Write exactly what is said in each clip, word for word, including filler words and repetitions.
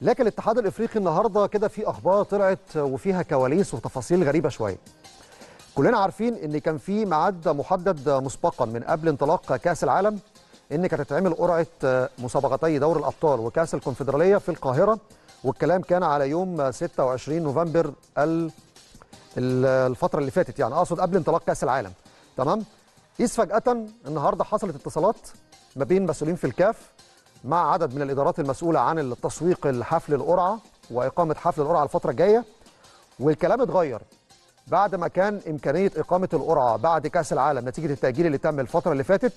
لكن الاتحاد الافريقي النهارده كده في اخبار طلعت وفيها كواليس وتفاصيل غريبه شويه. كلنا عارفين ان كان في ميعاد محدد مسبقا من قبل انطلاق كاس العالم، ان كانت هتتعمل قرعه مسابقتي دوري الابطال وكاس الكونفدراليه في القاهره، والكلام كان على يوم ستة وعشرين نوفمبر الفتره اللي فاتت، يعني اقصد قبل انطلاق كاس العالم. تمام؟ اذ فجاه النهارده حصلت اتصالات ما بين مسؤولين في الكاف مع عدد من الادارات المسؤوله عن التسويق الحفل القرعه واقامه حفل القرعه الفتره الجايه، والكلام اتغير بعد ما كان امكانيه اقامه القرعه بعد كاس العالم نتيجه التاجيل اللي تم الفتره اللي فاتت.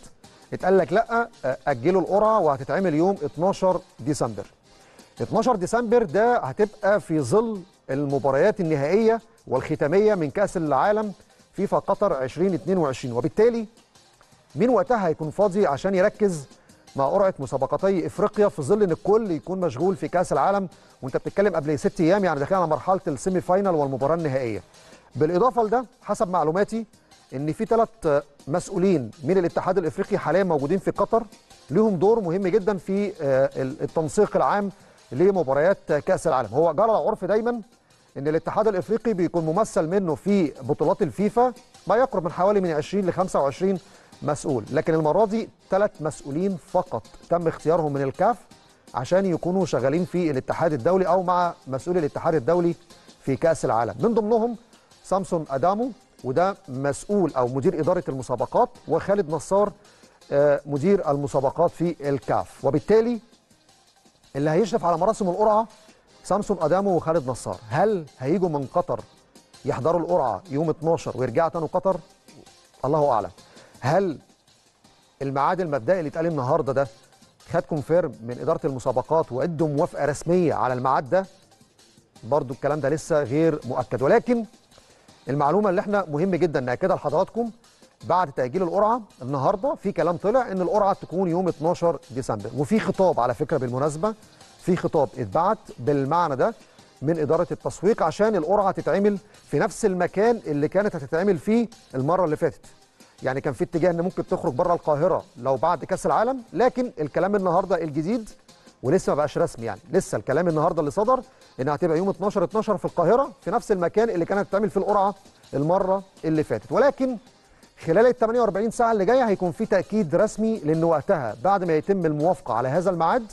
اتقال لك لا، اجلوا القرعه وهتتعمل يوم اتناشر ديسمبر. اتناشر ديسمبر ده هتبقى في ظل المباريات النهائيه والختاميه من كاس العالم فيفا قطر ألفين واثنين وعشرين، وبالتالي مين وقتها هيكون فاضي عشان يركز مع قرعه مسابقتي افريقيا في ظل ان الكل يكون مشغول في كاس العالم، وانت بتتكلم قبل ست ايام، يعني داخلين على مرحله السيمي فاينال والمباراه النهائيه. بالاضافه لده، حسب معلوماتي ان في ثلاث مسؤولين من الاتحاد الافريقي حاليا موجودين في قطر، ليهم دور مهم جدا في التنسيق العام لمباريات كاس العالم. هو جرى العرف دايما ان الاتحاد الافريقي بيكون ممثل منه في بطولات الفيفا ما يقرب من حوالي من عشرين لخمسة وعشرين مسؤول، لكن المره دي ثلاث مسؤولين فقط تم اختيارهم من الكاف عشان يكونوا شغالين في الاتحاد الدولي او مع مسؤول الاتحاد الدولي في كاس العالم، من ضمنهم سامسون ادامو، وده مسؤول او مدير اداره المسابقات، وخالد نصار مدير المسابقات في الكاف. وبالتالي اللي هيشرف على مراسم القرعه سامسون ادامو وخالد نصار. هل هيجوا من قطر يحضروا القرعه يوم اتناشر ويرجعوا تاني قطر؟ الله اعلم. هل الميعاد المبدئي اللي اتقال النهارده ده خد كونفيرم من اداره المسابقات وادوا موافقه رسميه على الميعاد ده؟ برضو الكلام ده لسه غير مؤكد، ولكن المعلومه اللي احنا مهم جدا ناكدها لحضراتكم بعد تاجيل القرعه النهارده، في كلام طلع ان القرعه تكون يوم اتناشر ديسمبر، وفي خطاب على فكره بالمناسبه، في خطاب اتبعت بالمعنى ده من اداره التسويق عشان القرعه تتعمل في نفس المكان اللي كانت هتتعمل فيه المره اللي فاتت. يعني كان في اتجاه ان ممكن تخرج بره القاهره لو بعد كاس العالم، لكن الكلام النهارده الجديد ولسه ما بقاش رسمي، يعني لسه الكلام النهارده اللي صدر انها هتبقى يوم اتناشر اتناشر في القاهره في نفس المكان اللي كانت بتعمل فيه القرعه المره اللي فاتت، ولكن خلال ال تمنية وأربعين ساعة اللي جايه هيكون في تاكيد رسمي، لان وقتها بعد ما يتم الموافقه على هذا الميعاد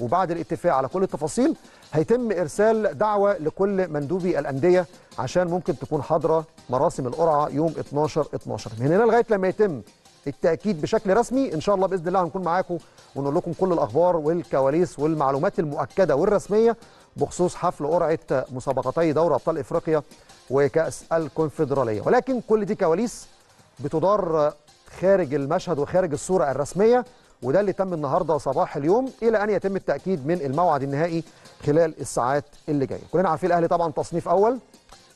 وبعد الاتفاق على كل التفاصيل هيتم ارسال دعوه لكل مندوبي الانديه عشان ممكن تكون حاضره مراسم القرعه يوم اتناشر اتناشر. من هنا لغايه لما يتم التاكيد بشكل رسمي ان شاء الله باذن الله هنكون معاكم ونقول لكم كل الاخبار والكواليس والمعلومات المؤكده والرسميه بخصوص حفل قرعه مسابقتي دوري ابطال افريقيا وكاس الكونفدراليه، ولكن كل دي كواليس بتدار خارج المشهد وخارج الصوره الرسميه، وده اللي تم النهارده صباح اليوم الى ان يتم التاكيد من الموعد النهائي خلال الساعات اللي جايه. كلنا عارفين الاهلي طبعا تصنيف اول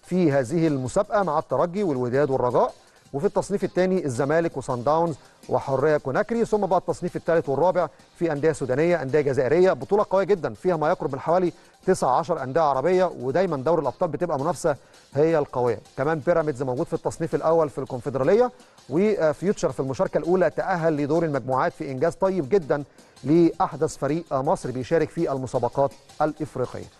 في هذه المسابقه مع الترجي والوداد والرجاء، وفي التصنيف الثاني الزمالك وصن داونز وحريه كوناكري، ثم بقى التصنيف الثالث والرابع في انديه سودانيه، انديه جزائريه، بطوله قويه جدا فيها ما يقرب من حوالي تسعة عشر انديه عربيه، ودايما دوري الابطال بتبقى منافسه هي القويه. كمان بيراميدز موجود في التصنيف الاول في الكونفدراليه، وفيوتشر في المشاركه الاولى تاهل لدور المجموعات في انجاز طيب جدا لاحدث فريق مصري بيشارك في المسابقات الافريقيه.